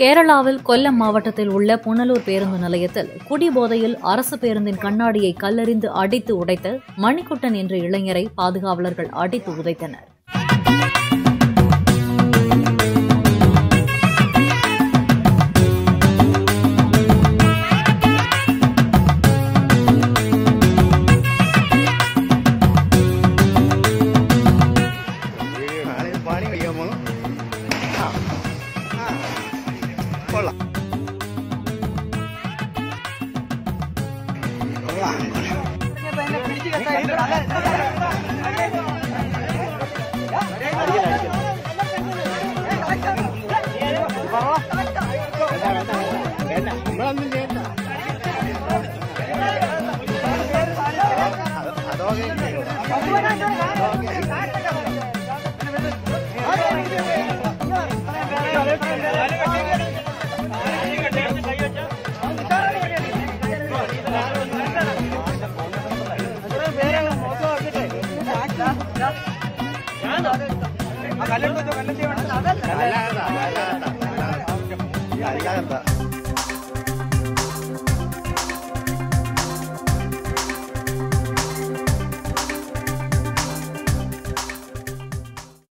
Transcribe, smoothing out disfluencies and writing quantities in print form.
கேரளாவில் கொல்லம் மாவட்டத்தில் உள்ள புனலூர் பேருந்து நிலையத்தில் குடிபோதையில் அரசு பேருந்தின் கண்ணாடியை கல்லெறிந்து அடித்து உடைத்த மணிக்குட்டன் என்ற இளைஞரை பாதுகாவலர்கள் அடித்து உதைத்தனர். Gracias.